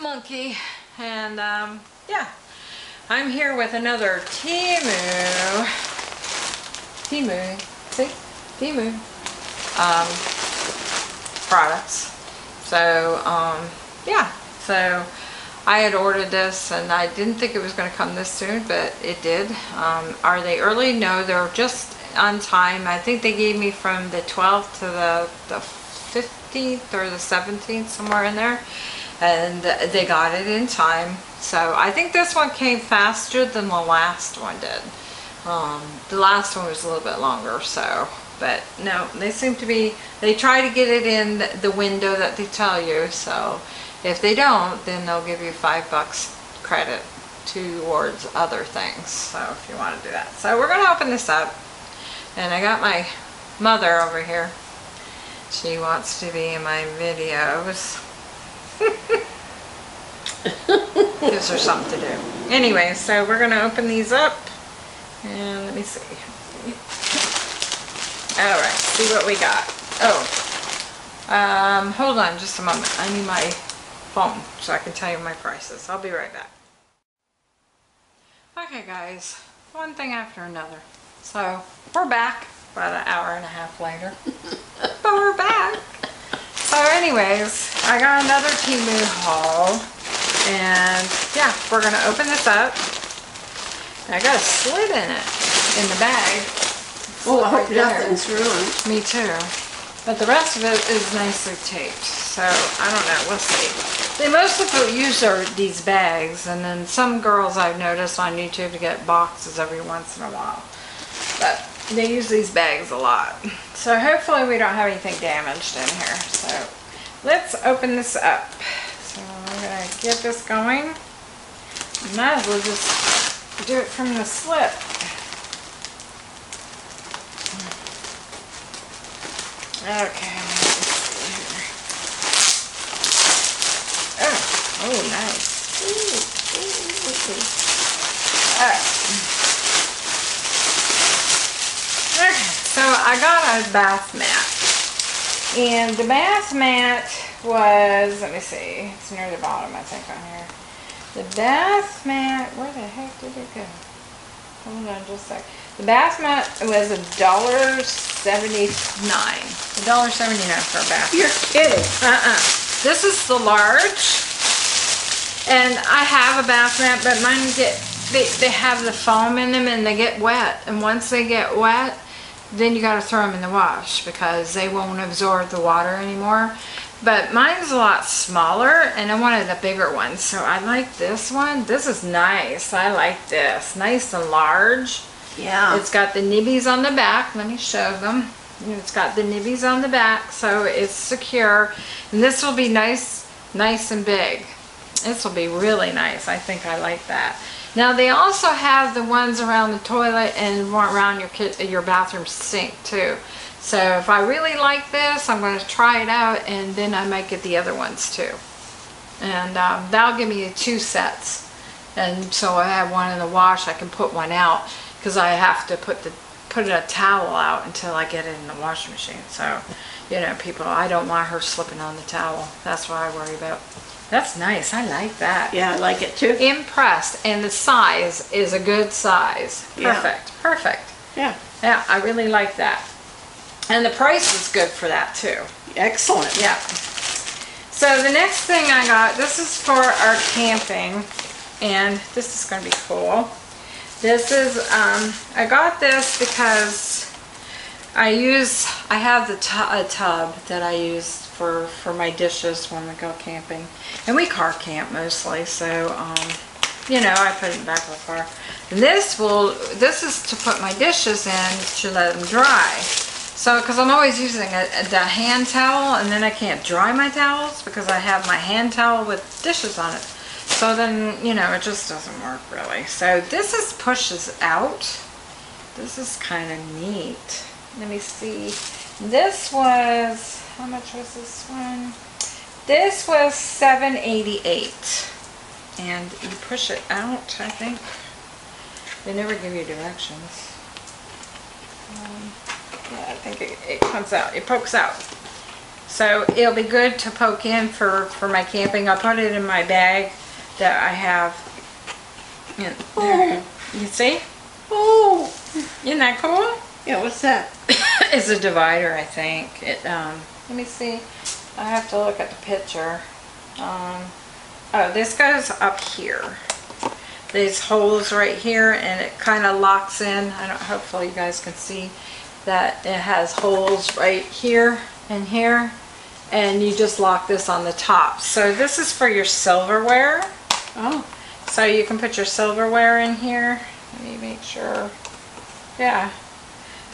monkey, and yeah, I'm here with another Temu products. So yeah, so I had ordered this and I didn't think it was going to come this soon, but it did. Are they early? No, they're just on time. I think they gave me from the 12th to the 15th or the 17th, somewhere in there, and they got it in time. So I think this one came faster than the last one did. The last one was a little bit longer, so, but no, they seem to be, they try to get it in the window that they tell you. So if they don't, then they'll give you $5 credit towards other things, so if you want to do that. So we're going to open this up, and I got my mother over here. She wants to be in my videos. Gives her something to do. Anyway, so we're going to open these up, and let me see. Alright, see what we got. Oh, hold on just a moment. I need my phone so I can tell you my prices. I'll be right back. Okay guys, one thing after another. So we're back about an hour and a half later. But we're back. So anyways, I got another Temu haul, and yeah, we're gonna open this up. I got a slit in it, in the bag. Oh, I hope nothing's ruined. Me too. But the rest of it is nicely taped, so I don't know, we'll see. They mostly use these bags, and then some girls I've noticed on YouTube to get boxes every once in a while. But they use these bags a lot. So hopefully we don't have anything damaged in here. So let's open this up. So I'm going to get this going. Might as well just do it from the slip. Okay, let me see here. Oh, nice. Ooh. All right. Okay, so I got a bath mat. And the bath mat was, let me see, it's near the bottom, I think, on here. The bath mat, where the heck did it go? Hold on just a sec. The bath mat was $1.79. $1.79 for a bath. You're kidding. This is the large. And I have a bath mat, but mine get, they have the foam in them and they get wet. And once they get wet, then you gotta throw them in the wash because they won't absorb the water anymore. But mine's a lot smaller, and I wanted a bigger one, so I like this one. This is nice. I like this. Nice and large. Yeah. It's got the nibbies on the back. Let me show them. It's got the nibbies on the back, so it's secure. And this will be nice and big. This will be really nice. I think I like that. Now, they also have the ones around the toilet and around your bathroom sink, too. So if I really like this, I'm going to try it out, and then I might get the other ones too. And that'll give me 2 sets. And so I have one in the wash. I can put one out because I have to put a towel out until I get it in the washing machine. So, you know, people, I don't want her slipping on the towel. That's what I worry about. That's nice. I like that. Yeah, I like it too. Impressed. And the size is a good size. Perfect. Yeah. Perfect. Yeah. Yeah, I really like that. And the price is good for that too. Excellent. Yeah. So the next thing I got, this is for our camping, and this is going to be cool. This is, I got this because I have a tub that I use for my dishes when we go camping. And we car camp mostly, so, you know, I put it in the back of the car. And this is to put my dishes in to let them dry. So, because I'm always using the hand towel, and then I can't dry my towels because I have my hand towel with dishes on it. So then, you know, it just doesn't work really. So this is pushes out. This is kind of neat. Let me see. This was, how much was this one? This was $7.88. And you push it out, I think. They never give you directions. Yeah, I think it comes out. It pokes out. So it'll be good to poke in for my camping. I'll put it in my bag that I have. Oh. You see? Oh, isn't that cool? Yeah, what's that? It's a divider, I think. It. Let me see. I have to look at the picture. Oh, this goes up here. These holes right here, and it kind of locks in. I don't. Hopefully, you guys can see that it has holes right here and here, and you just lock this on the top. So this is for your silverware. Oh. So you can put your silverware in here. Let me make sure. Yeah.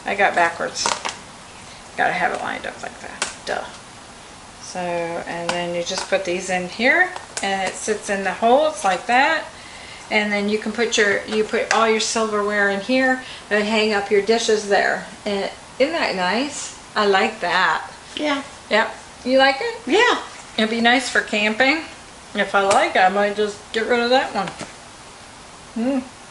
I got backwards. Gotta have it lined up like that. Duh. So, and then you just put these in here, and it sits in the holes like that. And then you can put your, you put all your silverware in here and hang up your dishes there. And isn't that nice? I like that. Yeah. Yep. You like it? Yeah. It'd be nice for camping. If I like it, I might just get rid of that one.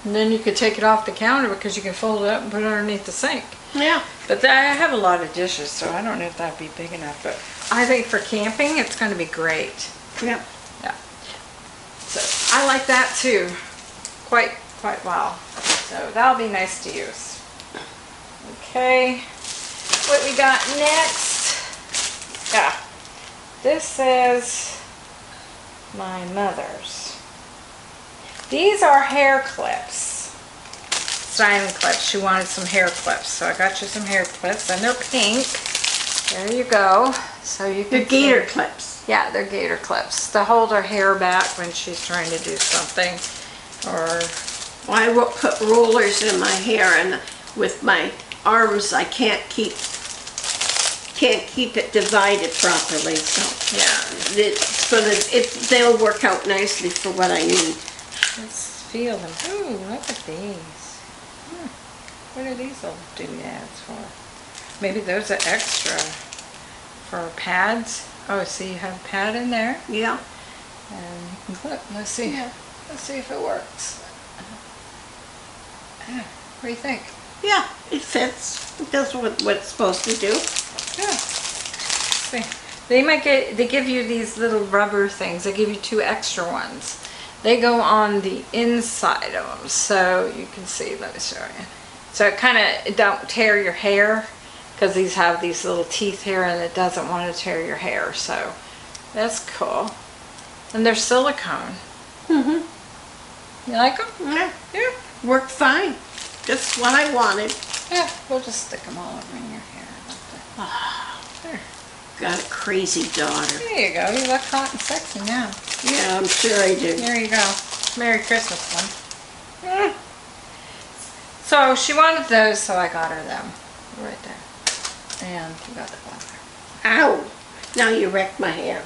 And then you could take it off the counter because you can fold it up and put it underneath the sink. Yeah. But I have a lot of dishes, so I don't know if that'd be big enough. But I think for camping, it's going to be great. Yeah. Yeah. So I like that too, quite well. So that'll be nice to use. Okay. What we got next? Yeah. This is my mother's. These are hair clips. Styling clips. She wanted some hair clips, so I got you some hair clips, and they're pink. There you go. So you can. They're gator clips. Yeah, they're gator clips to hold her hair back when she's trying to do something. Or I will put rollers in my hair, and with my arms, I can't keep it divided properly. So yeah, they'll work out nicely for what I need. Let's feel them. Ooh, look at these. What are these little doodads for? Maybe those are extra for pads. Oh, see, you have a pad in there. Yeah. And look, let's see. Yeah. Let's see if it works. What do you think? Yeah, it fits. It does what it's supposed to do. Yeah. See, they give you these little rubber things. They give you two extra ones. They go on the inside of them, so you can see. Let me show you. So it kind of don't tear your hair, because these have these little teeth here, and it doesn't want to tear your hair. So that's cool. And they're silicone. You like them? Yeah. Yeah. Worked fine. Just what I wanted. Yeah. We'll just stick them all over in your hair. Oh, there. Got a crazy daughter. There you go. You look hot and sexy now. Yeah, I'm sure I do. There you go. Merry Christmas, one. Yeah. So she wanted those, so I got her them. Right there. And you got the bother. Ow! Now you wrecked my hair.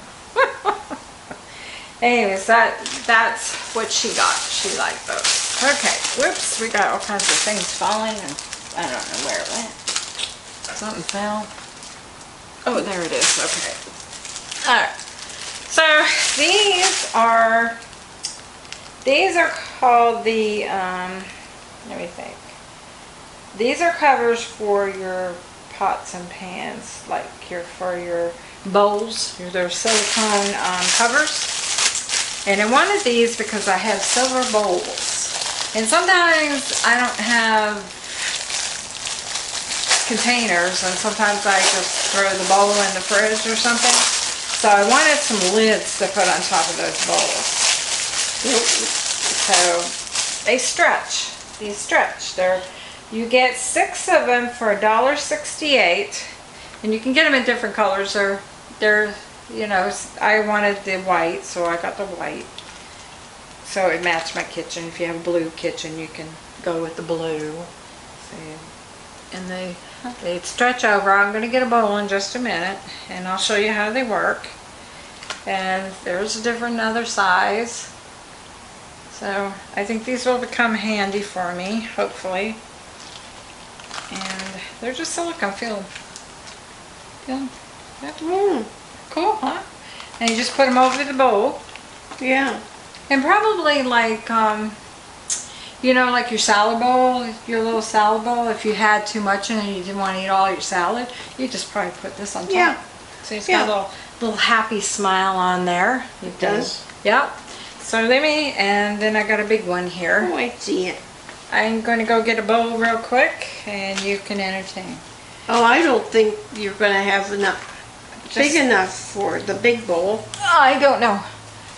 Anyways, that's what she got. She liked those. Okay. Whoops. We got all kinds of things falling, and I don't know where it went. Something fell. Oh, there it is. Okay. Alright. So these are called the let me think. These are covers for your pots and pans, like for your bowls. They're silicone covers. And I wanted these because I have silver bowls. And sometimes I don't have containers, and sometimes I just throw the bowl in the fridge or something. So I wanted some lids to put on top of those bowls. So they stretch. These stretch. You get 6 of them for $1.68, and you can get them in different colors. They're you know, I wanted the white, so I got the white. So it matched my kitchen. If you have a blue kitchen, you can go with the blue. So, and they stretch over. I'm going to get a bowl in just a minute, and I'll show you how they work. And there's a different other size. So I think these will become handy for me, hopefully. And they're just silicone. Feel them? Yep. Cool, huh? And you just put them over the bowl. Yeah. And probably like, you know, like your salad bowl, your little salad bowl, if you had too much in it and you didn't want to eat all your salad, you just probably put this on top. Yeah. So he's got a little happy smile on there. It does. Yep. So let me, and then I got a big one here. Oh, I see it. I'm going to go get a bowl real quick, and you can entertain. Oh, I don't think you're going to have enough, big enough for the big bowl. I don't know.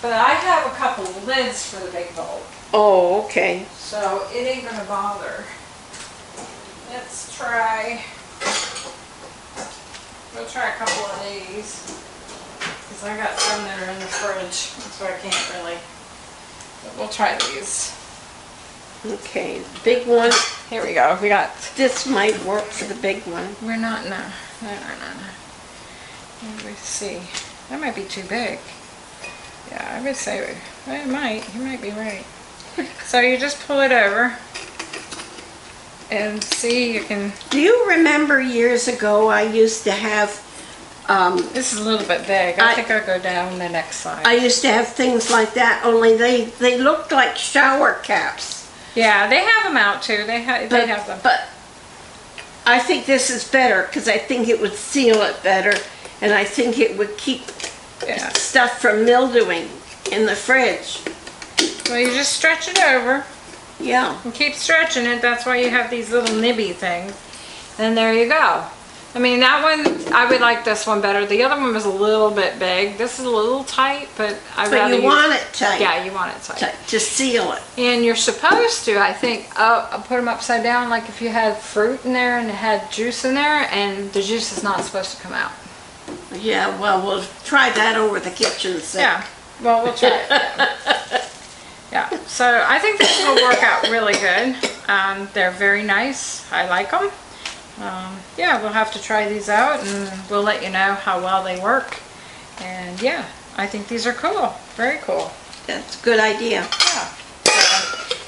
But I have a couple lids for the big bowl. Oh, okay. So it ain't going to bother. Let's try, we'll try a couple of these. Because I got some that are in the fridge, so I can't really, but we'll try these. Okay, big one. Here we go. We got this. Might work for the big one. We're not. No, no, no, no. Let's see. That might be too big. Yeah, I would say it might. You might be right. So you just pull it over and see. You can. Do you remember years ago? I used to have. This is a little bit big. I think I'll go down the next side. I used to have things like that. Only they looked like shower caps. Yeah, they have them out too. They have them. But I think this is better because I think it would seal it better, and I think it would keep stuff from mildewing in the fridge. Well, you just stretch it over. Yeah. And keep stretching it. That's why you have these little nibby things. And there you go. I mean, that one, I would like this one better. The other one was a little bit big. This is a little tight, but I'd rather you want it tight. Yeah, you want it tight. To seal it. And you're supposed to, I think, put them upside down, like if you had fruit in there and it had juice in there, and the juice is not supposed to come out. Yeah, well, we'll try that over the kitchen sink. Yeah, well, we'll try it. Yeah, so I think this will work out really good. They're very nice. I like them. Yeah, we'll have to try these out and we'll let you know how well they work. And yeah, I think these are cool. Very cool. That's a good idea. Yeah.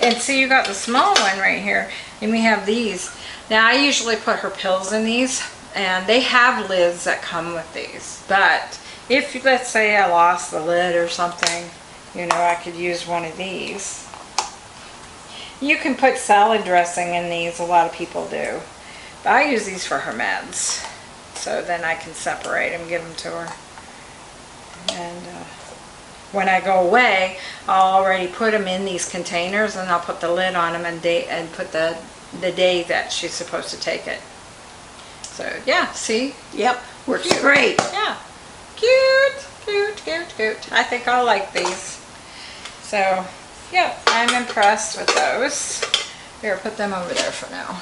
And see, you got the small one right here, and we have these. Now, I usually put her pills in these, and they have lids that come with these. But if, let's say, I lost the lid or something, you know, I could use one of these. You can put salad dressing in these. A lot of people do. I use these for her meds, so then I can separate them, give them to her. And when I go away, I'll already put them in these containers, and I'll put the lid on them and put the day that she's supposed to take it. So yeah, see? Yep, works great. Yeah, cute, cute, cute, cute. I think I'll like these. So yeah, I'm impressed with those. Here, put them over there for now.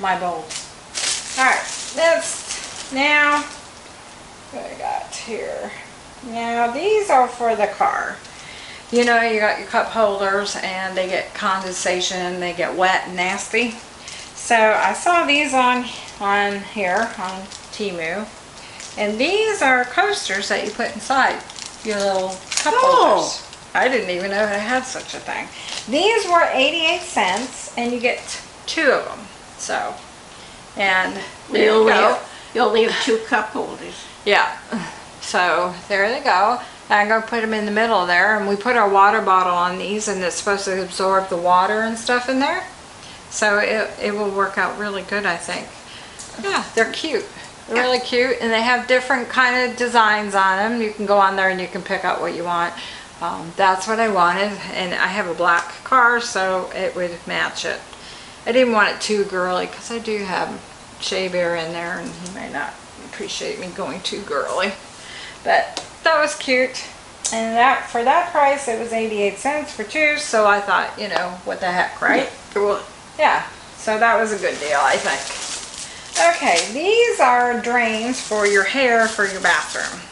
My bowl. Alright, next, now, what I got here? Now, these are for the car. You know, you got your cup holders, and they get condensation, they get wet and nasty. So, I saw these on here, on Temu. And these are coasters that you put inside your little cup holders. I didn't even know they had such a thing. These were 88 cents, and you get two of them. So, and there you go. You only have two cup holders. Yeah. So, there they go. I'm going to put them in the middle there. And we put our water bottle on these, and it's supposed to absorb the water and stuff in there. So, it will work out really good, I think. Yeah, they're cute. They're really cute. And they have different kind of designs on them. You can go on there and you can pick out what you want. That's what I wanted. And I have a black car, so it would match it. I didn't want it too girly because I do have Shea Bear in there, and he may not appreciate me going too girly. But that was cute, and that for that price it was 88 cents for two. So I thought, you know, what the heck, right? Yeah. So that was a good deal, I think. Okay, these are drains for your hair for your bathroom,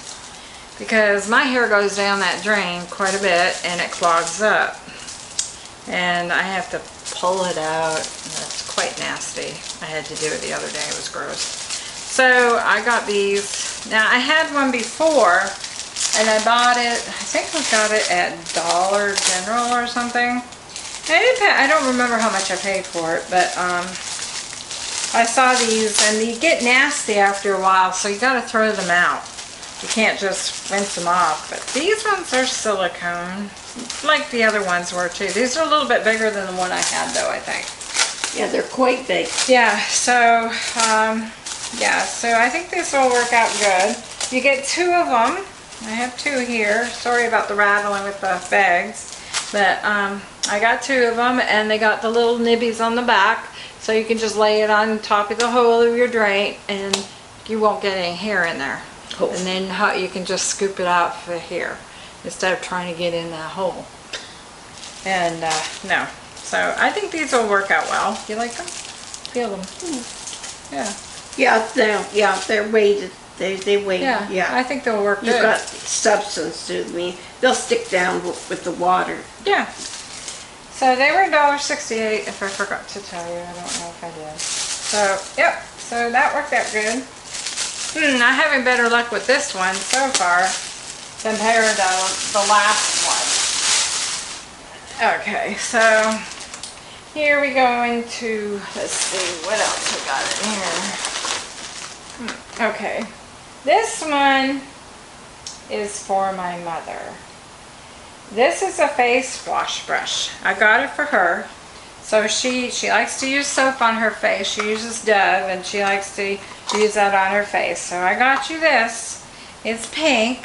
because my hair goes down that drain quite a bit and it clogs up, and I have to pull it out, and that's quite nasty. I had to do it the other day. It was gross. So I got these. Now, I had one before, and I bought it, I think I got it at Dollar General or something. I don't remember how much I paid for it, but I saw these, and they get nasty after a while, so you got to throw them out. You can't just rinse them off. But these ones are silicone, like the other ones were too. These are a little bit bigger than the one I had, though, I think. Yeah, they're quite big. Yeah, so yeah, so I think this will work out good. You get two of them. I have two here. Sorry about the rattling with the bags, but I got two of them, and they got the little nibbies on the back, so you can just lay it on top of the hole of your drain, and you won't get any hair in there. Cool. And then how you can just scoop it out for hair instead of trying to get in that hole. And no, so I think these will work out well. You like them? Feel them? Mm. Yeah. Yeah, they're weighted. They weigh. Yeah, yeah. I think they'll work. You've got substance to me. They'll stick down with the water. Yeah. So they were $1.68. If I forgot to tell you, I don't know if I did. So yep. So that worked out good. Hmm. I'm having better luck with this one so far compared to the last one. Okay. So here we go into. Let's see what else we got in here. Hmm. Okay. This one is for my mother. This is a face wash brush. I got it for her. So she likes to use soap on her face. She uses Dove, and she likes to use that on her face. So I got you this. It's pink.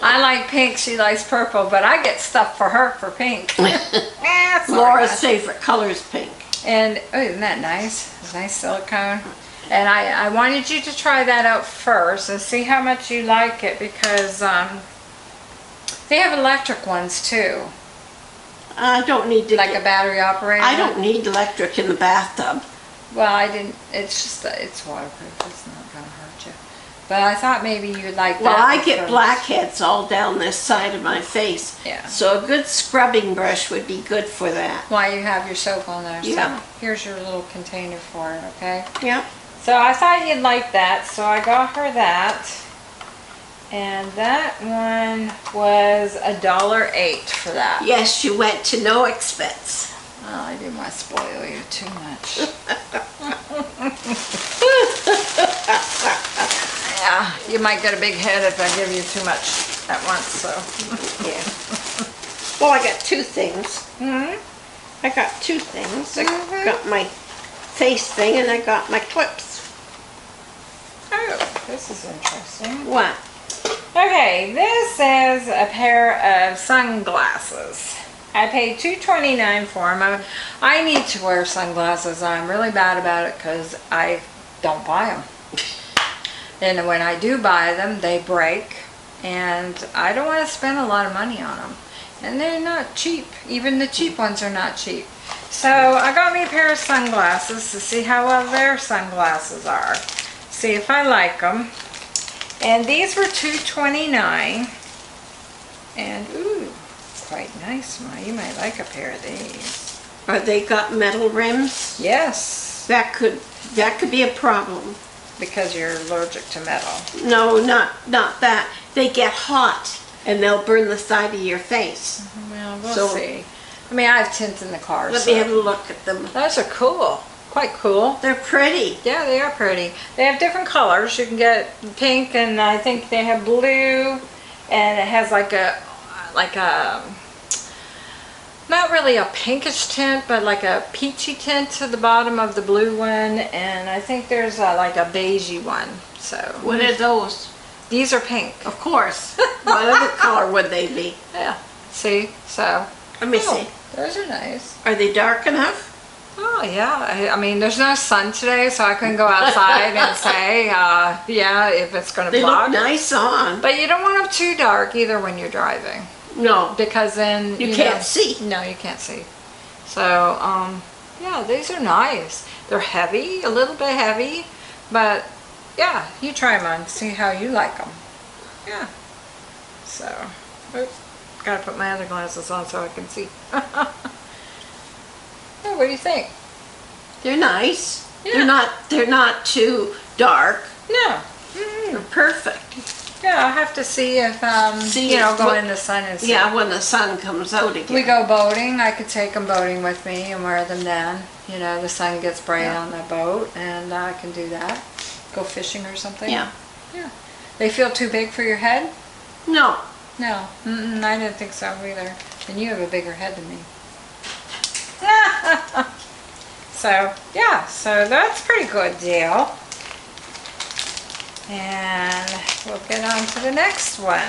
I like pink. She likes purple, but I get stuff for her for pink. Laura's favorite color is pink. And oh, isn't that nice? It's nice silicone. And I wanted you to try that out first and see how much you like it, because they have electric ones too. I don't need to. Like a battery operated. I don't need electric in the bathtub. Well, I didn't. It's just it's waterproof. It's not going to hurt you. But I thought maybe you'd like that. Well, I get blackheads all down this side of my face. Yeah. So a good scrubbing brush would be good for that. While you have your soap on there. Yeah. So here's your little container for it. Okay. Yeah. So I thought you'd like that, so I got her that, and that one was $1.08 for that. Yes, you went to no expense. Well, I didn't want to spoil you too much. Yeah, you might get a big head if I give you too much at once, so. Yeah. Well, I got two things. Mm-hmm. I got two things. Mm-hmm. I got my face thing, and I got my clips. Oh, this is interesting. What? Okay, this is a pair of sunglasses. I paid $2.29 for them. I need to wear sunglasses. I'm really bad about it because I don't buy them. And when I do buy them, they break. And I don't want to spend a lot of money on them. And they're not cheap. Even the cheap ones are not cheap. So I got me a pair of sunglasses to see how well their sunglasses are. See if I like them. And these were $2.29. And ooh, quite nice. You might like a pair of these. Are they got metal rims? Yes. That could be a problem. Because you're allergic to metal. No, not that. They get hot. And they'll burn the side of your face. Well, we'll see. I mean, I have tints in the car. Let me have a look at them. Those are cool. Quite cool. They're pretty. Yeah, they are pretty. They have different colors. You can get pink, and I think they have blue, and it has like a not really a pinkish tint, but like a peachy tint to the bottom of the blue one, and I think there's like a beigey one. So what are those? These are pink. Of course. What other color would they be? Yeah. See? So. Let me see. Those are nice. Are they dark enough? Oh, yeah. I mean, there's no sun today, so I couldn't go outside and say, yeah, if it's going to block. They look nice on. But you don't want them too dark either when you're driving. No. Because then. You can't see. No, you can't see. So, yeah, these are nice. They're heavy, a little bit heavy, but. Yeah, you try them on, see how you like them. Yeah. So, oops, gotta put my other glasses on so I can see. Yeah, what do you think? They're nice. Yeah. They're not too dark. No. Mm-hmm. They're perfect. Yeah, I'll have to see if you know, go in the sun and see. Yeah, when the sun comes out again. We go boating. I could take them boating with me and wear them then. You know, the sun gets bright on the boat, and I can do that. Go fishing or something? Yeah. Yeah. They feel too big for your head? No. No. Mm-mm, I didn't think so either. And you have a bigger head than me. So yeah, so that's a pretty good deal. And we'll get on to the next one.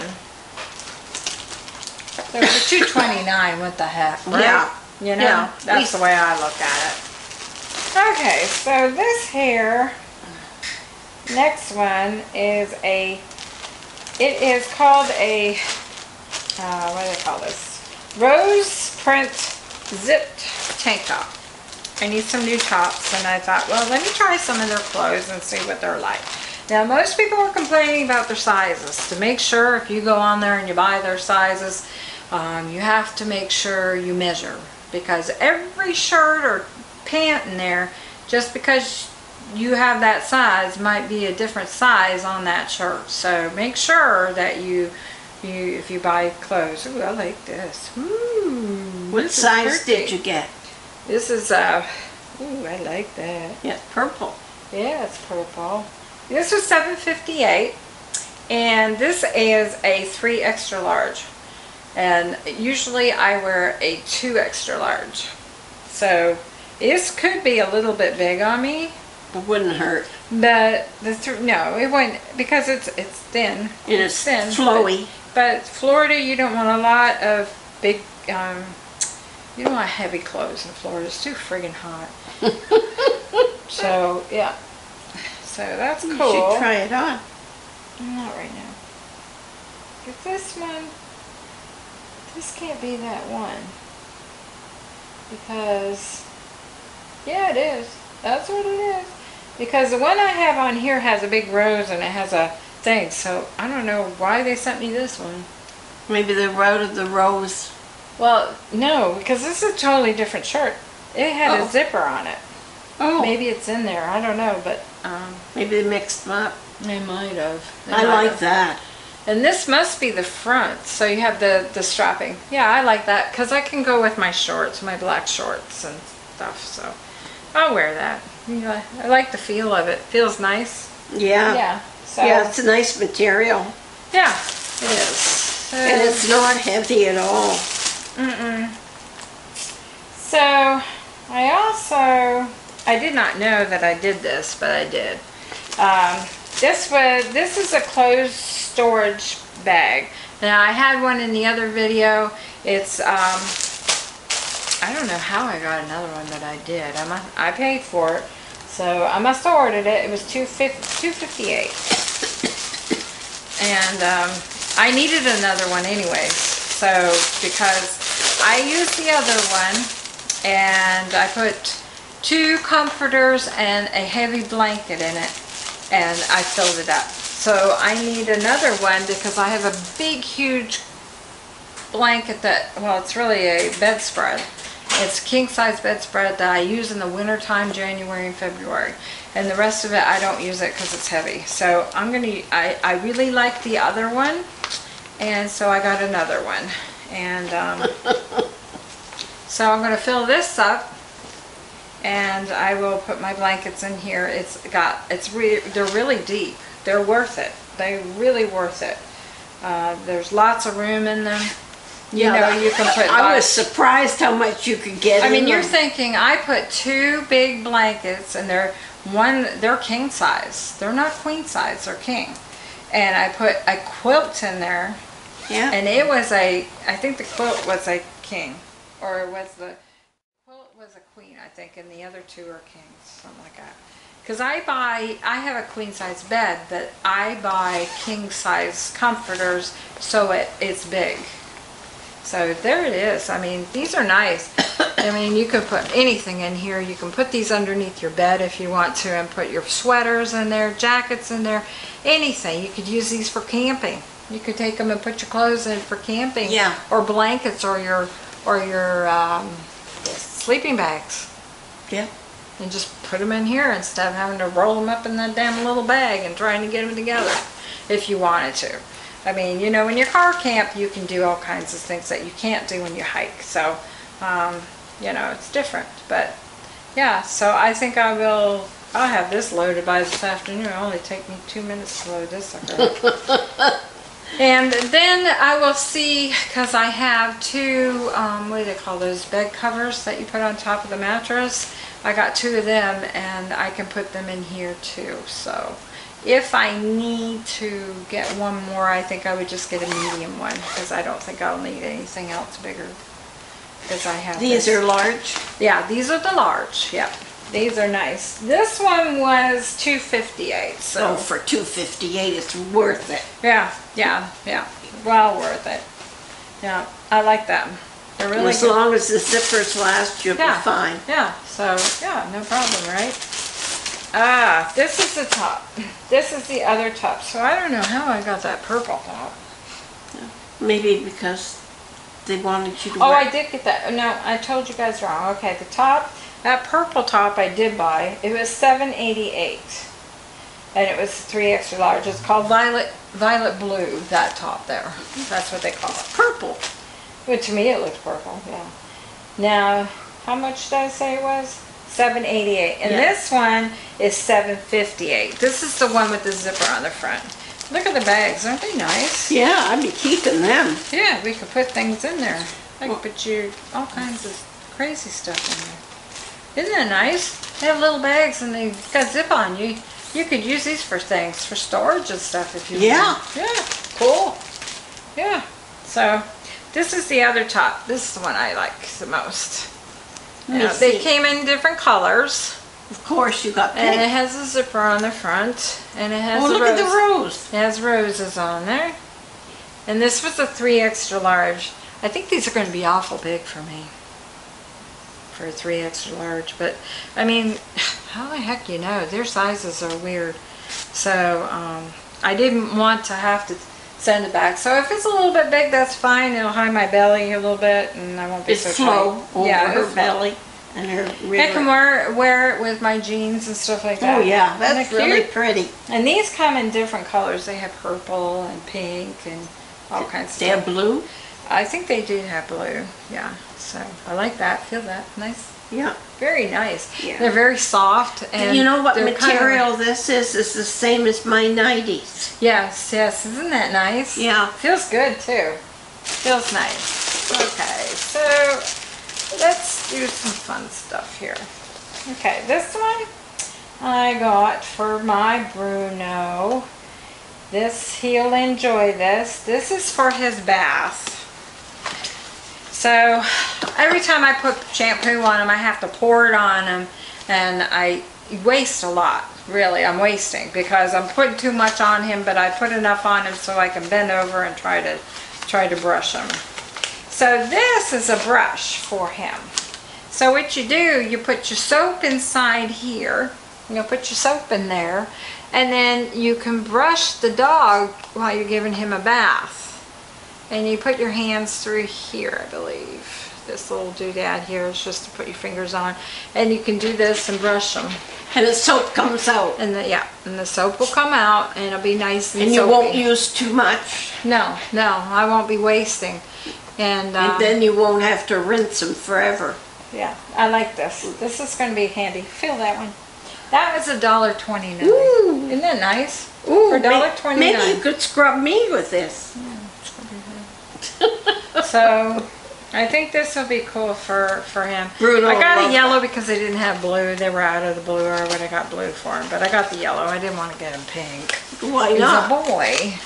There was a $2.29, what the heck, right? Yeah. You know, yeah, that's the way I look at it. Okay, so this here, next one is a, it is called a, what do they call this? Rose print zipped tank top. I need some new tops, and I thought, well, let me try some of their clothes and see what they're like. Now, most people are complaining about their sizes. To make sure if you go on there and you buy their sizes, you have to make sure you measure, because every shirt or pant in there, just because you have that size, might be a different size on that shirt. So make sure that you if you buy clothes. Ooh, I like this. Ooh, what size did you get? This is ooh, I like that. Yeah, it's purple. Yeah, it's purple. This was $7.58, and this is a 3 extra large. And usually I wear a 2 extra large. So this could be a little bit big on me. It wouldn't hurt. But the no, it wouldn't, because it's thin. It is thin, flowy. But Florida, you don't want a lot of big. You don't want heavy clothes in Florida. It's too friggin' hot. So yeah. So that's cool. You should try it on. Not right now. But this one, this can't be that one. Because, yeah, it is. That's what it is. Because the one I have on here has a big rose and it has a thing. So I don't know why they sent me this one. Maybe they wrote the rose. Well, no, because this is a totally different shirt. It had a zipper on it. Oh. Maybe it's in there. I don't know, but maybe they mixed them up. They might have. I like that. And this must be the front, so you have the strapping. Yeah, I like that because I can go with my shorts, my black shorts and stuff. So I'll wear that. Yeah, I like the feel of it. Feels nice. Yeah. Yeah. So, yeah, it's a nice material. Yeah, it is. So, and it's not heavy at all. Mm-mm. So I also. I did not know that I did this, but I did. This is a closed storage bag. Now I had one in the other video. It's I don't know how I got another one, but I did. I paid for it, so I must have ordered it. It was $2.58, and I needed another one anyways. So because I used the other one, and I put 2 comforters and a heavy blanket in it, and I filled it up. So I need another one because I have a big, huge blanket that, well, it's really a bedspread. It's a king-size bedspread that I use in the wintertime, January and February. And the rest of it, I don't use it because it's heavy. So I'm gonna, I really like the other one, and so I got another one. And so I'm gonna fill this up, and I will put my blankets in here. They're really deep. They're worth it. They're really worth it. There's lots of room in them. You know, you can put. I was surprised how much you could get. I mean, you're thinking I put 2 big blankets, and they're king size. They're not queen size. They're king. And I put a quilt in there. Yeah. And it was a. I think the quilt was a king, or it was the. Was a queen, I think, and the other 2 are kings, something like that. Because I have a queen size bed, but I buy king size comforters, so it's big. So there it is. I mean, these are nice. I mean, you can put anything in here. You can put these underneath your bed if you want to, and put your sweaters in there, jackets in there, anything. You could use these for camping. You could take them and put your clothes in for camping, yeah, or blankets, or your sleeping bags. Yeah. And just put them in here instead of having to roll them up in that damn little bag and trying to get them together if you wanted to. I mean, you know, in your car camp, you can do all kinds of things that you can't do when you hike. So, you know, it's different. But, yeah, so I think I'll have this loaded by this afternoon. It'll only take me 2 minutes to load this sucker up. And then I will see, because I have two, what do they call those, bed covers that you put on top of the mattress. I got two of them and I can put them in here too. So if I need to get one more, I think I would just get a medium one, because I don't think I'll need anything else bigger. Because I have these are large? Yeah, these are the large, yep. These are nice. This one was $2.58. So for $2.58, it's worth it. Yeah. Well worth it. Yeah, I like them. They're really good. As long as the zippers last, you'll be fine. Yeah. So yeah, no problem, right? Ah, this is the top. This is the other top. So I don't know how I got that purple top. Maybe because they wanted you to. Oh, wear. I did get that. No, I told you guys wrong. Okay, the top. That purple top I did buy. It was $7.88, and it was 3 extra large. It's called violet blue. That top there. That's what they call it. Purple. Well, to me, it looked purple. Yeah. Now, how much did I say it was? $7.88, and this one is $7.58. This is the one with the zipper on the front. Look at the bags. Aren't they nice? Yeah, I'd be keeping them. Yeah, we could put things in there. I could put you all kinds of crazy stuff in there. Isn't it nice? They have little bags and they got zip on you. You could use these for things, for storage and stuff if you want. Yeah, cool. Yeah, so this is the other top. This is the one I like the most. You know, they came in different colors. Of course, you got pink. And it has a zipper on the front. And it has look at the rose. It has roses on there. And this was a 3 extra large. I think these are going to be awful big for me. For 3 extra large, but I mean, how the heck, you know, their sizes are weird. So I didn't want to have to send it back. So if it's a little bit big, that's fine. It'll hide my belly a little bit, and I won't be so tight. Over her belly and her. Really. I can wear it with my jeans and stuff like that. Oh yeah, that's really pretty. And these come in different colors. They have purple and pink and all kinds. They have blue. I think they do have blue, yeah. So I like that. Feel that nice. Yeah, very nice. Yeah, they're very soft. And you know what material kind of, this is? It's the same as my 90s. Yes, yes. Isn't that nice? Yeah, feels good too. Feels nice. Okay, so let's do some fun stuff here. Okay, this one I got for my Bruno. This, he'll enjoy this. This is for his bath. So every time I put shampoo on him, I have to pour it on him, and I waste a lot. Really, I'm wasting because I'm putting too much on him, but I put enough on him so I can bend over and try to brush him. So this is a brush for him. So what you do, you put your soap inside here. You'll put your soap in there, and then you can brush the dog while you're giving him a bath. And you put your hands through here, I believe. This little doodad here is just to put your fingers on. And you can do this and brush them. And the soap comes out. And the soap will come out, and it'll be nice and soapy. You won't use too much? No, no, I won't be wasting. And then you won't have to rinse them forever. Yeah, I like this. This is going to be handy. Feel that one. That was $1.29. Ooh. Isn't that nice? Ooh, for $1.29. Maybe you could scrub me with this. Yeah. So, I think this will be cool for him. Bruno, I got a yellow because they didn't have blue. They were out of the blue, or would I got blue for him. But I got the yellow. I didn't want to get him pink. Why not? He's a boy.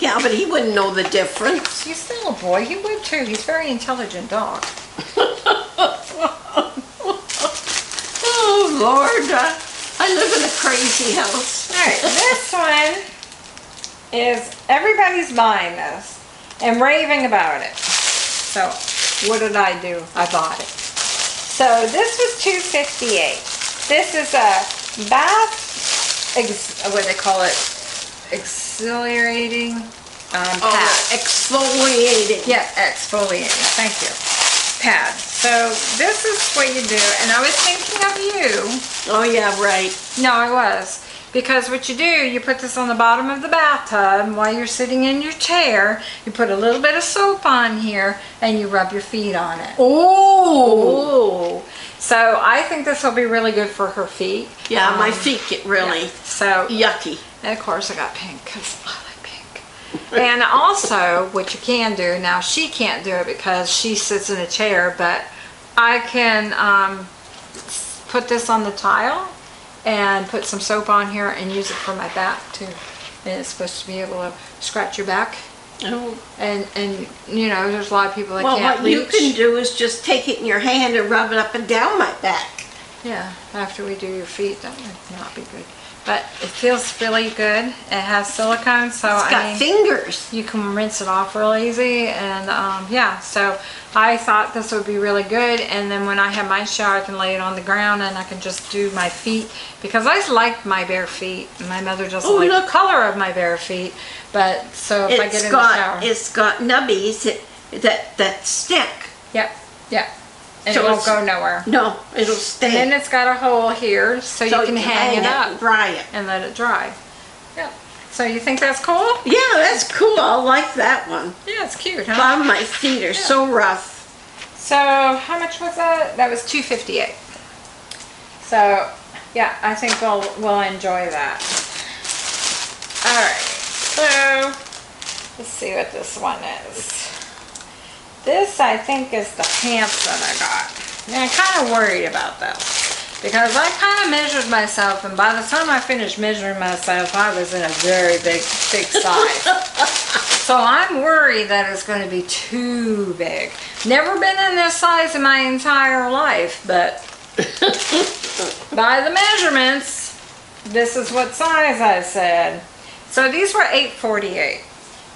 Yeah, but he wouldn't know the difference. He's still a boy. He would too. He's a very intelligent dog. Oh, Lord. I live in a crazy house. All right, this one is, everybody's buying this and raving about it. So what did I do? I bought it. So this was $2.58. This is a bath, what do they call it? Exfoliating pad. Exfoliating. Yeah, exfoliating. Thank you. Pad. So this is what you do, and I was thinking of you. Oh yeah, right. No, I was, because what you do, you put this on the bottom of the bathtub while you're sitting in your chair. You put a little bit of soap on here, and you rub your feet on it. Oh. So I think this will be really good for her feet. Yeah, my feet get really so yucky. And of course, I got pink because I like pink. And also, what you can do, now she can't do it because she sits in a chair, but I can put this on the tile and put some soap on here and use it for my back too. And it's supposed to be able to scratch your back. Oh. And you know, there's a lot of people that can't reach. Well, what you can do is just take it in your hand and rub it up and down my back. Yeah, after we do your feet, that would not be good. But it feels really good. It has silicone, so it's got fingers. You can rinse it off real easy, and yeah. So I thought this would be really good. And then when I have my shower, I can lay it on the ground, and I can just do my feet because I like my bare feet. My mother doesn't like the color of my bare feet, but so if I get in the shower, it's got nubbies that stick. Yep. Yep. And so it won't go nowhere. No, it'll stay. And then it's got a hole here, so you can hang it up, dry it, and let it dry. Yeah. So you think that's cool? Yeah, that's cool. I like that one. Yeah, it's cute, huh? Bob, my feet are so rough. So how much was that? That was $2.58. So yeah, I think we'll enjoy that. All right. So let's see what this one is. This, I think, is the pants that I got. And I'm kind of worried about this because I kind of measured myself, and by the time I finished measuring myself, I was in a very big size. So I'm worried that it's going to be too big. Never been in this size in my entire life, but by the measurements, this is what size I said. So these were $8.48.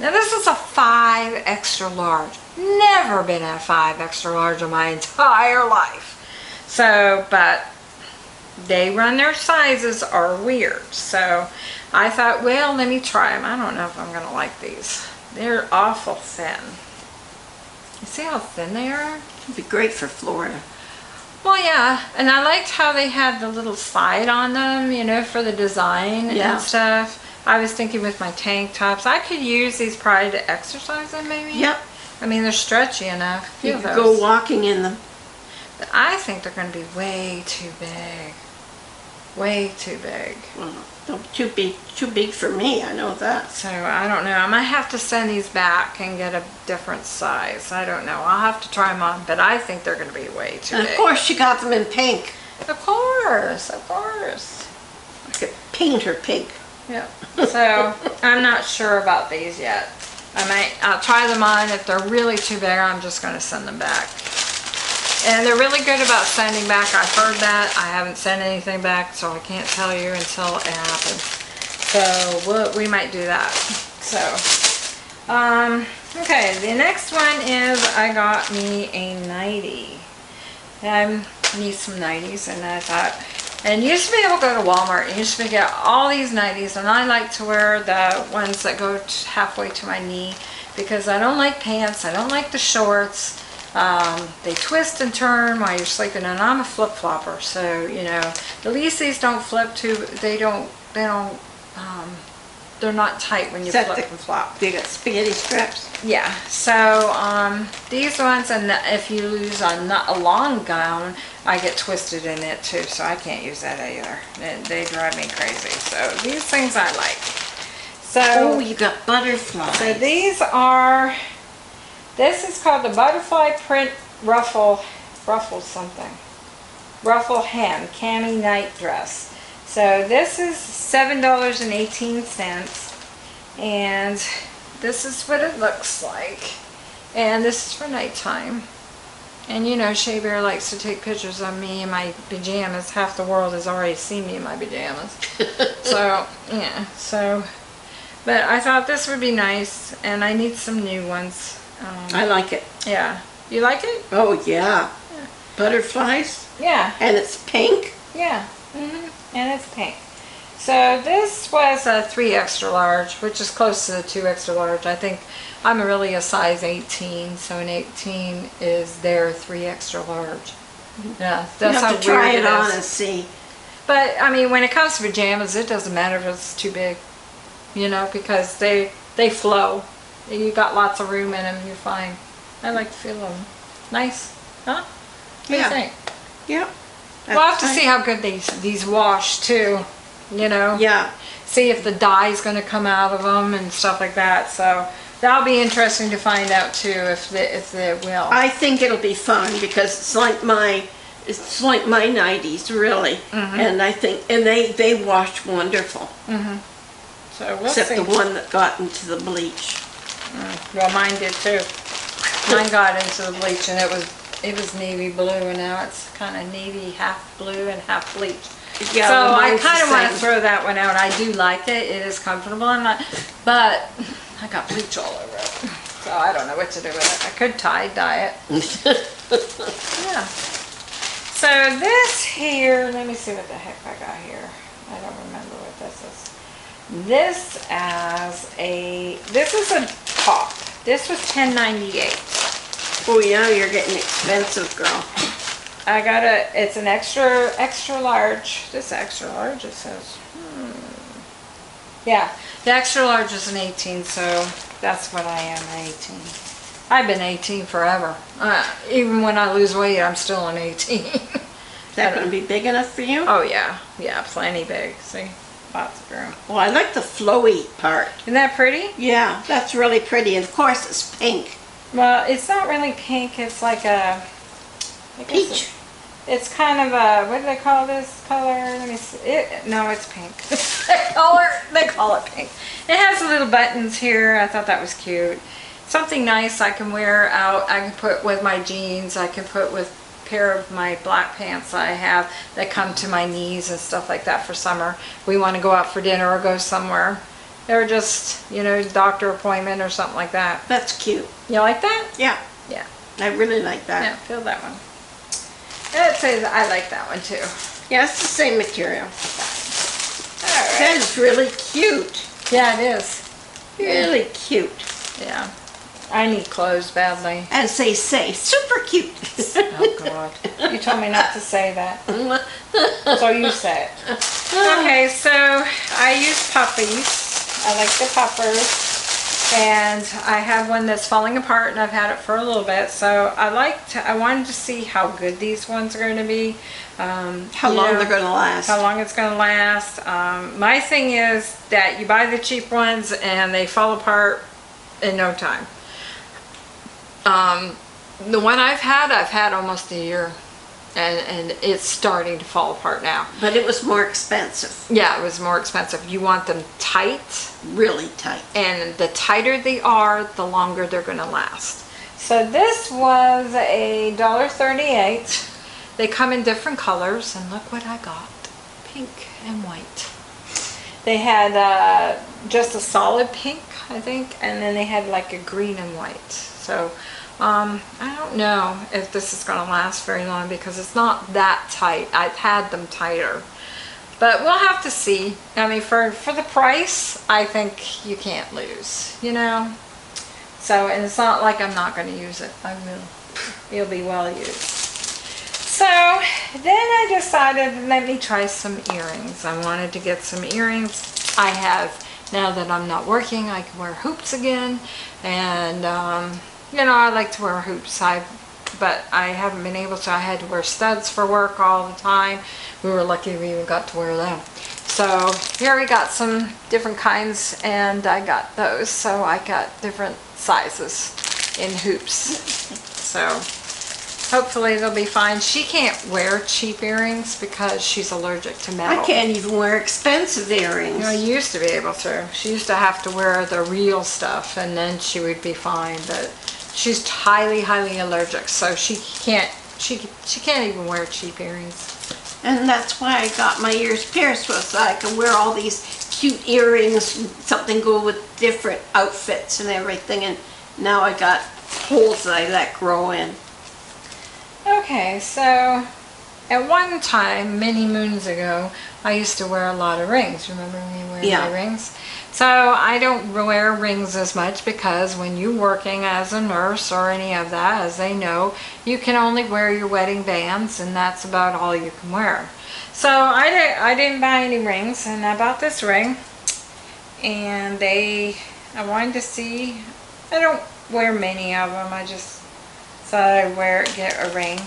Now this is a 5 extra large. Never been at 5 extra large in my entire life. So, but they run their sizes are weird. So I thought, well, let me try them. I don't know if I'm going to like these. They're awful thin. You see how thin they are? It'd be great for Florida. Well, yeah. And I liked how they had the little side on them, you know, for the design and stuff. I was thinking with my tank tops, I could use these probably to exercise in maybe. Yep. I mean, they're stretchy enough. You could go walking in them. But I think they're going to be way too big. Way too big. Well, too big for me. I know that. So I don't know. I might have to send these back and get a different size. I don't know. I'll have to try them on. But I think they're going to be way too big. Of course, you got them in pink. Of course, of course. I could paint her pink. Yep. So I'm not sure about these yet. I'll try them on. If they're really too big, I'm just going to send them back. And they're really good about sending back. I've heard that. I haven't sent anything back, so I can't tell you until it happens. So we might do that. So, okay. The next one is I got me a nightie. I need some nighties, and I thought... And you used to be able to go to Walmart and you used to get all these nighties, and I like to wear the ones that go halfway to my knee because I don't like pants, I don't like the shorts. They twist and turn while you're sleeping, and I'm a flip-flopper, so you know, at least these don't flip too, they're not tight when you flip and flop. They got spaghetti straps. Yeah, so these ones, and if you lose a long gown, I get twisted in it too, so I can't use that either. They drive me crazy. So these things I like. So you got butterflies. So these are. This is called the butterfly print ruffle hem cami night dress. So this is $7.18, and this is what it looks like, and this is for nighttime. And you know, Shea Bear likes to take pictures of me in my pajamas. Half the world has already seen me in my pajamas. So yeah, so but I thought this would be nice, and I need some new ones. I like it. Yeah, you like it? Oh yeah, yeah. Butterflies. Yeah, and it's pink. Yeah. Mm-hmm. And it's pink. So this was a 3 extra large, which is close to the 2 extra large. I think I'm really a size 18, so an 18 is their 3 extra large. Yeah, that's how weird it is. You have to try it on and see. But I mean, when it comes to pajamas, it doesn't matter if it's too big, you know, because they flow. You got lots of room in them. You're fine. I like to feel them. Nice, huh? What do you think? Yeah. We'll have to see how good these wash too, you know. Yeah. see if the dye is going to come out of them and stuff like that. So that'll be interesting to find out too, if they will. I think it'll be fun because it's like my 90s really, and I think they washed wonderful. So we'll see. Except the one that got into the bleach. Well, mine did too. Mine got into the bleach, and it was navy blue, and now it's kind of navy, half blue and half bleach. Yeah, so I kind of want to throw that one out. I do like it. It is comfortable, but I got bleach all over it, so I don't know what to do with it. I could tie-dye it. Yeah. So this here, let me see what the heck I got here. I don't remember what this is. This is a top. This was $10.98. Oh yeah, you're getting expensive, girl. I got it's an extra large. This extra large, it says. Yeah, the extra large is an 18, so that's what I am, an 18. I've been 18 forever. Even when I lose weight, I'm still an 18. Is that going to be big enough for you? Oh, yeah. Yeah, plenty big. See? Lots of room. Well, I like the flowy part. Isn't that pretty? Yeah, that's really pretty. And of course, it's pink. Well, it's not really pink. It's like a... peach. It's kind of a, what do they call this color? Let me see. No, it's pink. They call it pink. It has little buttons here. I thought that was cute. Something nice I can wear out. I can put with my jeans. I can put with a pair of my black pants I have that come to my knees and stuff like that for summer. We want to go out for dinner or go somewhere. They're just, you know, doctor appointment or something like that. That's cute. You like that? Yeah. Yeah. I really like that. Yeah, feel that one. It says I like that one too. Yeah, it's the same material. All right. That is really cute. Yeah, it is. Really cute. Yeah. I need clothes badly. As they say, super cute. Oh, God. You told me not to say that. So you say it. Okay, so I use puppies. I like the puppers. And I have one that's falling apart, and I've had it for a little bit, so I wanted to see how good these ones are going to be, how long they're going to last, how long it's going to last. My thing is that you buy the cheap ones and they fall apart in no time. The one I've had almost a year, and it's starting to fall apart now, but it was more expensive. Yeah, it was more expensive. You want them tight, really tight, and the tighter they are, the longer they're going to last. So this was $1.38. They come in different colors, and look what I got, pink and white. They had just a solid pink, I think, and then they had like a green and white. So I don't know if this is going to last very long because it's not that tight. I've had them tighter, but we'll have to see. I mean, for the price, I think you can't lose, you know. So, and it's not like I'm not going to use it. I will. It'll be well used. So then I decided, let me try some earrings. I wanted to get some earrings. I have, now that I'm not working, I can wear hoops again, and you know, I like to wear hoops, but I haven't been able to. I had to wear studs for work all the time. We were lucky we even got to wear them. So here we got some different kinds, and I got those. So I got different sizes in hoops. So hopefully they'll be fine. She can't wear cheap earrings because she's allergic to metal. I can't even wear expensive earrings. You know, I used to be able to. She used to have to wear the real stuff, and then she would be fine. But she's highly allergic, so she can't even wear cheap earrings. And that's why I got my ears pierced, was so I can wear all these cute earrings, something go with different outfits and everything. And now I got holes that I let grow in. Okay, so at one time, many moons ago, I used to wear a lot of rings. Remember me wearing my rings? So I don't wear rings as much because when you're working as a nurse or any of that, as they know, you can only wear your wedding bands, and that's about all you can wear. So I didn't buy any rings, and I bought this ring, and I wanted to see. I don't wear many of them. I just thought I'd get a ring.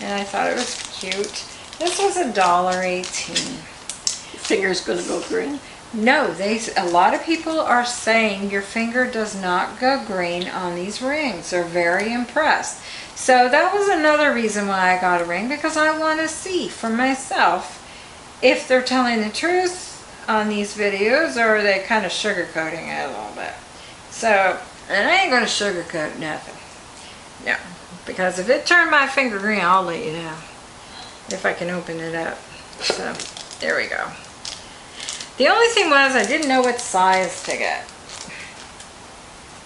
And I thought it was cute. This was $1.18. Your finger's gonna go green. No, a lot of people are saying your finger does not go green on these rings. They're very impressed. So that was another reason why I got a ring, because I want to see for myself if they're telling the truth on these videos or are they kind of sugarcoating it a little bit. So, and I ain't going to sugarcoat nothing. No, because if it turned my finger green, I'll let you know if I can open it up. So, there we go. The only thing was I didn't know what size to get.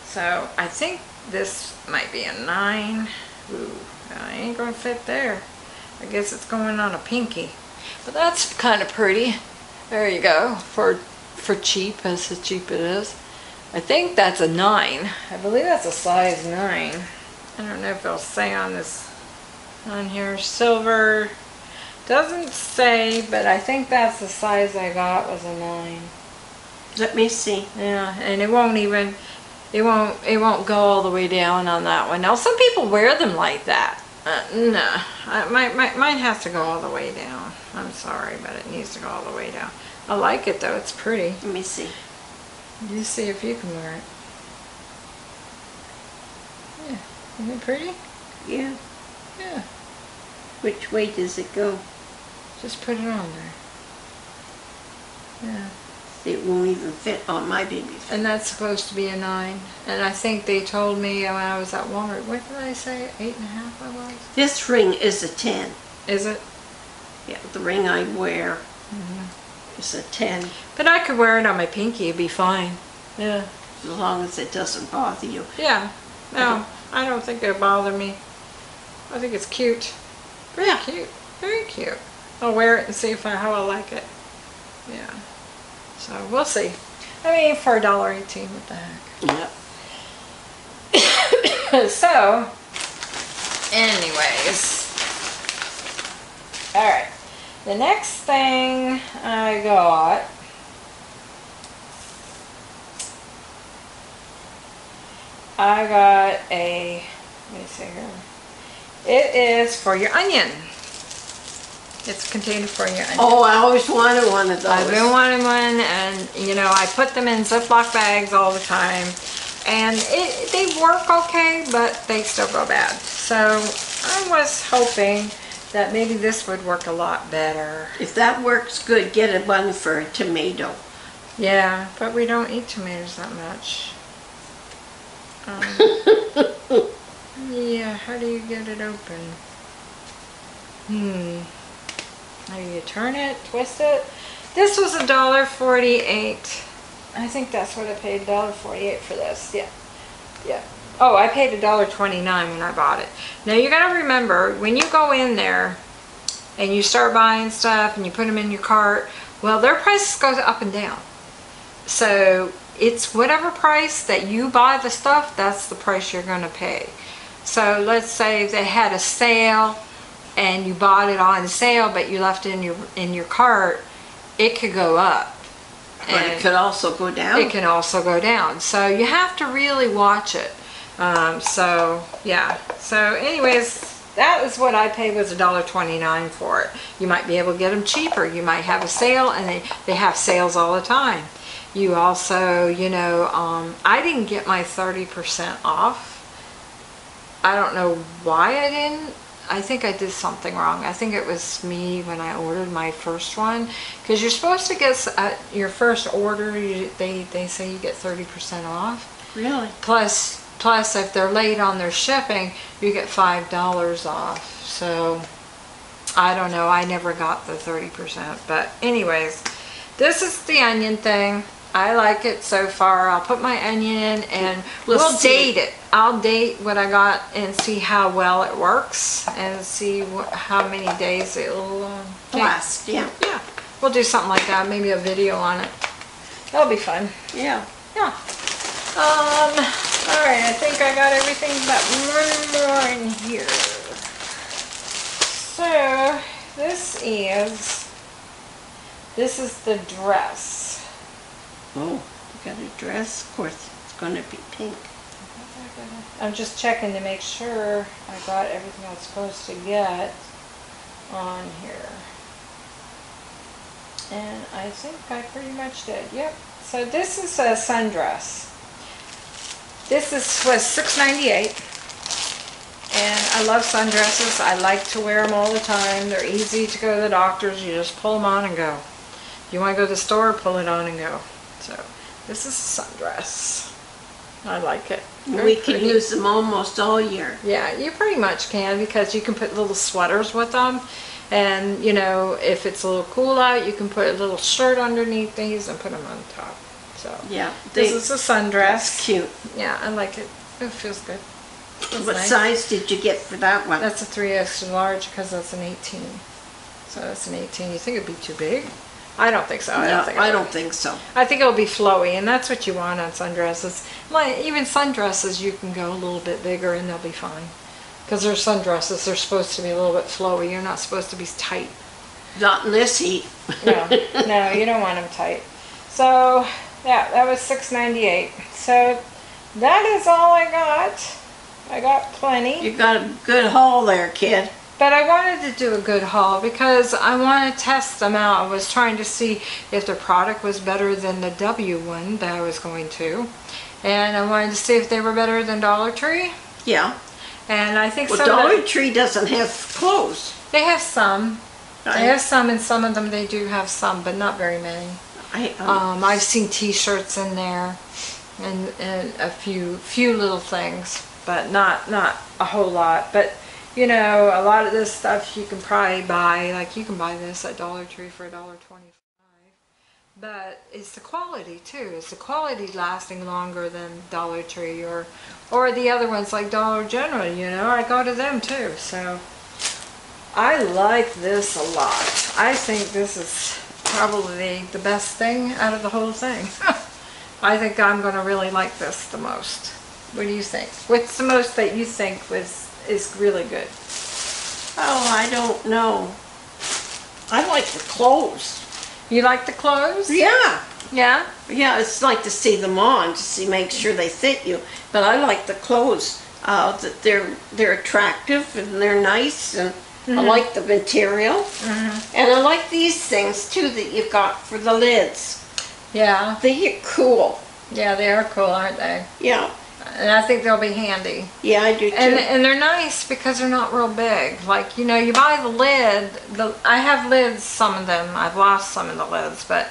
So I think this might be a 9. Ooh, I ain't gonna fit there. I guess it's going on a pinky. But that's kind of pretty. There you go, for cheap, as cheap it is. I think that's a 9. I believe that's a size 9. I don't know if it'll say on this, on here, silver. Doesn't say, but I think that's the size I got was a 9. Let me see. Yeah, and it won't go all the way down on that one. Now some people wear them like that. Mine has to go all the way down. I'm sorry, but it needs to go all the way down. I like it though. It's pretty. Let me see. You see if you can wear it. Yeah. Isn't it pretty? Yeah. Yeah. Which way does it go? Just put it on there. Yeah. It won't even fit on my baby. And that's supposed to be a 9. And I think they told me when I was at Walmart, what did I say? 8.5 I was? This ring is a 10. Is it? Yeah, the ring I wear is a 10. But I could wear it on my pinky, it'd be fine. Yeah. As long as it doesn't bother you. Yeah. No, I don't think it'll bother me. I think it's cute. Very cute. Very cute. I'll wear it and see if how I like it. Yeah. So we'll see. I mean, for $1.18, what the heck? Yep. So, anyways. Alright. The next thing I got a, let me see here. It is for your onion. It's a container for your onion. Oh, I always wanted one of those. I've been wanting one, and you know, I put them in Ziploc bags all the time. And they work okay, but they still go bad. So I was hoping that maybe this would work a lot better. If that works good, get one for a tomato. Yeah, but we don't eat tomatoes that much. Yeah, how do you get it open? How do you turn it, twist it? This was $1.48. I think that's what I paid, $1.48 for this. Yeah, yeah. Oh, I paid $1.29 when I bought it. Now you gotta remember, when you go in there and you start buying stuff and you put them in your cart, well, their prices goes up and down. So it's whatever price that you buy the stuff, that's the price you're gonna pay. So let's say they had a sale and you bought it on sale, but you left it in your cart, it could go up. But it could also go down. It can also go down. So you have to really watch it. So yeah. So anyways, that is what I paid, was $1.29 for it. You might be able to get them cheaper. You might have a sale, and they have sales all the time. You also, you know, I didn't get my 30% off. I don't know why I didn't. I think I did something wrong. I think it was me when I ordered my first one. Because you're supposed to get, your first order, they say you get 30% off. Really? Plus, if they're late on their shipping, you get $5 off. So, I don't know. I never got the 30%. But anyways, this is the onion thing. I like it so far. I'll put my onion in and we'll date it. I'll date what I got and see how well it works and see how many days it'll last. Yeah. Yeah. We'll do something like that. Maybe a video on it. That'll be fun. Yeah. Yeah. All right. I think I got everything but one more in here. So this is the dress. Oh, you got a dress? Of course, it's going to be pink. I'm just checking to make sure I got everything I was supposed to get on here. And I think I pretty much did. Yep. So this is a sundress. This was $6.98. And I love sundresses. I like to wear them all the time. They're easy to go to the doctor's. You just pull them on and go. You want to go to the store, pull it on and go. So this is a sundress. I like it. We can use them almost all year. Yeah, you pretty much can, because you can put little sweaters with them. And, you know, if it's a little cool out, you can put a little shirt underneath these and put them on top. So yeah, this is a sundress. It's cute. Yeah, I like it. It feels good. What size did you get for that one? That's a 3X large, because that's an 18. So that's an 18. You think it'd be too big? I don't think so. No, I don't think so. I think it'll be flowy, and that's what you want on sundresses. Like, even sundresses, you can go a little bit bigger, and they'll be fine. Because they're sundresses, they're supposed to be a little bit flowy. You're not supposed to be tight. Not in this heat. No, no, you don't want them tight. So yeah, that was $6.98. So that is all I got. I got plenty. You got a good haul there, kid. But I wanted to do a good haul because I want to test them out. I was trying to see if the product was better than the W one that I was going to. And I wanted to see if they were better than Dollar Tree. Yeah. And I think some Dollar Tree doesn't have clothes. They have some. They have some, and some of them they do have some, but not very many. I've seen t-shirts in there and a few little things. But not a whole lot. But, you know, a lot of this stuff you can probably buy. Like, you can buy this at Dollar Tree for $1.25. But it's the quality, too. It's the quality lasting longer than Dollar Tree or the other ones like Dollar General, you know. I go to them, too. So, I like this a lot. I think this is probably the best thing out of the whole thing. I think I'm going to really like this the most. What do you think? What's the most that you think is really good? Oh, I don't know. I like the clothes. You like the clothes? Yeah. Yeah? Yeah, it's like to see them on, to see, make sure they fit you. But I like the clothes. That they're attractive and they're nice, and mm-hmm. I like the material. Mm-hmm. And I like these things too that you got for the lids. Yeah. They are cool. Yeah, they are cool, aren't they? Yeah. And I think they'll be handy. Yeah, I do too. And they're nice because they're not real big. Like, you know, you buy the lid. I have lids, some of them. I've lost some of the lids, but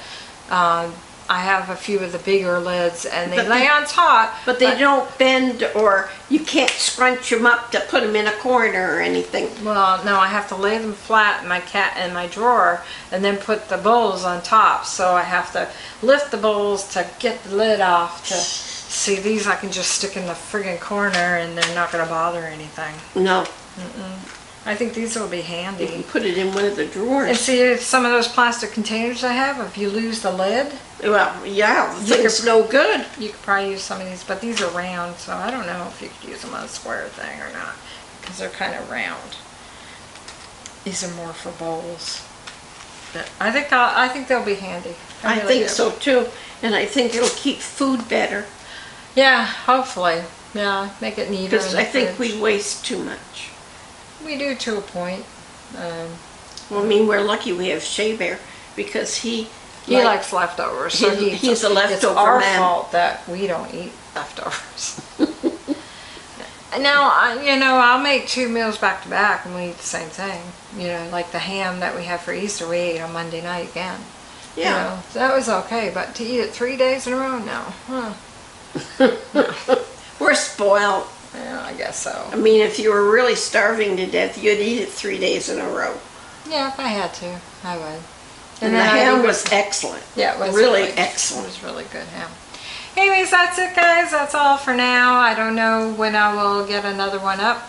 I have a few of the bigger lids, and they lay on top. But they don't bend, or you can't scrunch them up to put them in a corner or anything. Well, no, I have to lay them flat in my drawer, and then put the bowls on top. So I have to lift the bowls to get the lid off to... See, these I can just stick in the friggin' corner and they're not going to bother anything. No. Mm-mm. I think these will be handy. You can put it in one of the drawers. And see, if some of those plastic containers I have, if you lose the lid... Well, yeah, it's no good. You could probably use some of these, but these are round, so I don't know if you could use them on a square thing or not, because they're kind of round. These are more for bowls. But I think they'll be handy. I really think so, too. And I think it'll keep food better. Yeah, hopefully. Yeah, make it neater. Because I think we waste too much. We do, to a point. Well, I mean, we're lucky we have Shea Bear, because he likes leftovers. So he's a leftover man. It's our fault that we don't eat leftovers. Now, you know, I'll make 2 meals back to back and we eat the same thing. You know, like the ham that we have for Easter, we ate on Monday night again. Yeah. You know, that was okay, but to eat it 3 days in a row, no. Huh. We're spoiled. Yeah, I guess so. I mean, if you were really starving to death, you'd eat it 3 days in a row. Yeah, if I had to, I would. And the ham was excellent. Yeah, it was really excellent. It was really good ham. Anyways, that's it, guys. That's all for now. I don't know when I will get another one up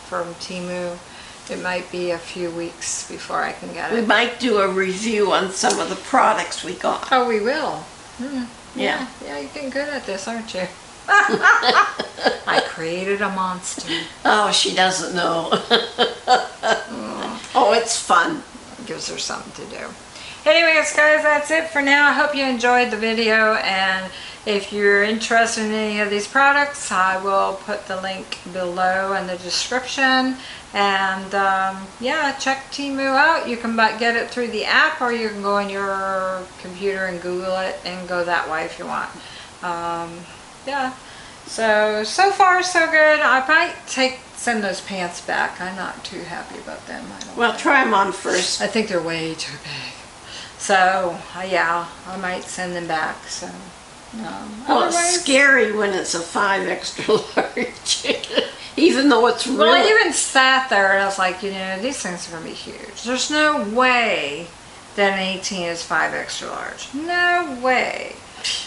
from Temu. It might be a few weeks before I can get it. We might do a review on some of the products we got. Oh, we will. Mm-hmm. Yeah. Yeah, you're getting good at this, aren't you? I created a monster. Oh, she doesn't know. Oh, it's fun. It gives her something to do. Anyways, guys, that's it for now. I hope you enjoyed the video, and If you're interested in any of these products, I will put the link below in the description. And yeah, check Temu out. You can get it through the app, or you can go on your computer and Google it and go that way if you want. Yeah. So far so good. I might send those pants back. I'm not too happy about them. Well, try them on first. I think they're way too big. So yeah, I might send them back. So well, it's scary when it's a 5 extra large. Even though it's real. Well, I even sat there and I was like, you know, these things are going to be huge. There's no way that an 18 is 5 extra large. No way.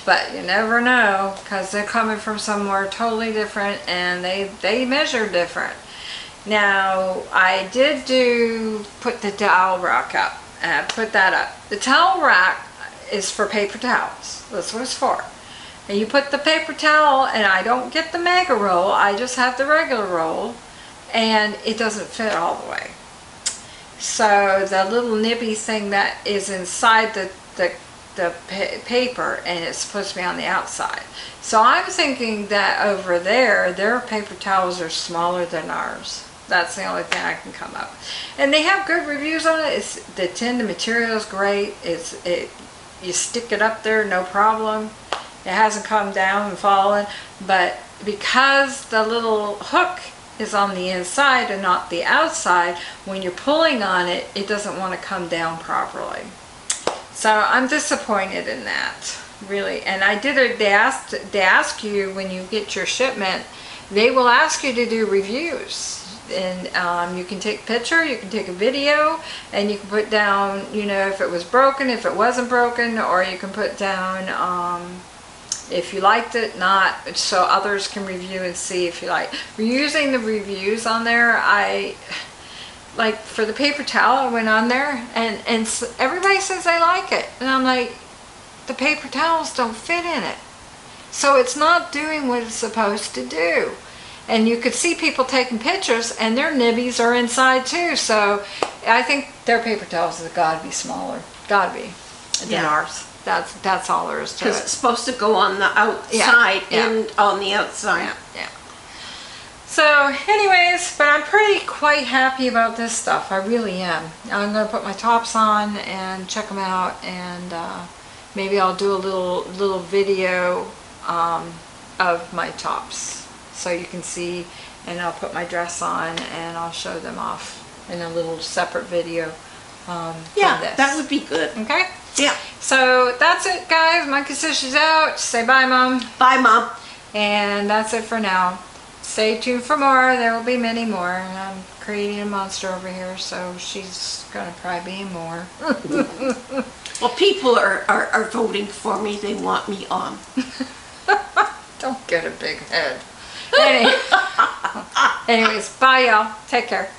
But you never know, because they're coming from somewhere totally different, and they measure different. Now, I did put the towel rack up. I put that up. The towel rack is for paper towels. That's what it's for. And you put the paper towel, and I don't get the mega roll. I just have the regular roll, and it doesn't fit all the way. So the little nippy thing that is inside the paper, and it's supposed to be on the outside. So I'm thinking that over there, their paper towels are smaller than ours. That's the only thing I can come up with. And they have good reviews on it. The tendon material is great. You stick it up there, no problem. It hasn't come down and fallen. But because the little hook is on the inside and not the outside, when you're pulling on it, it doesn't want to come down properly. So I'm disappointed in that, really. And they ask you when you get your shipment, they will ask you to do reviews. And you can take a picture, you can take a video, and you can put down, you know, if it was broken, if it wasn't broken, or you can put down if you liked it, not, so others can review and see if you like. We're using the reviews on there. Like for the paper towel, I went on there, and everybody says they like it. And I'm like, the paper towels don't fit in it. So it's not doing what it's supposed to do. And you could see people taking pictures, and their nibbies are inside too. So I think their paper towels have got to be smaller. Got to be. Than ours. That's all there is to it. Because it's supposed to go on the outside and on the outside. Yeah. So anyways, but I'm quite happy about this stuff. I really am. I'm going to put my tops on and check them out, and maybe I'll do a little video of my tops so you can see, and I'll put my dress on and I'll show them off in a little separate video. Yeah, that would be good. Okay? Yeah. So that's it, guys. Monkey Sisha's out. Say bye, Mom. Bye, Mom. And that's it for now. Stay tuned for more. There will be many more. I'm creating a monster over here, so she's going to probably be more. Well, people are voting for me. They want me on. Don't get a big head. Anyways, bye, y'all. Take care.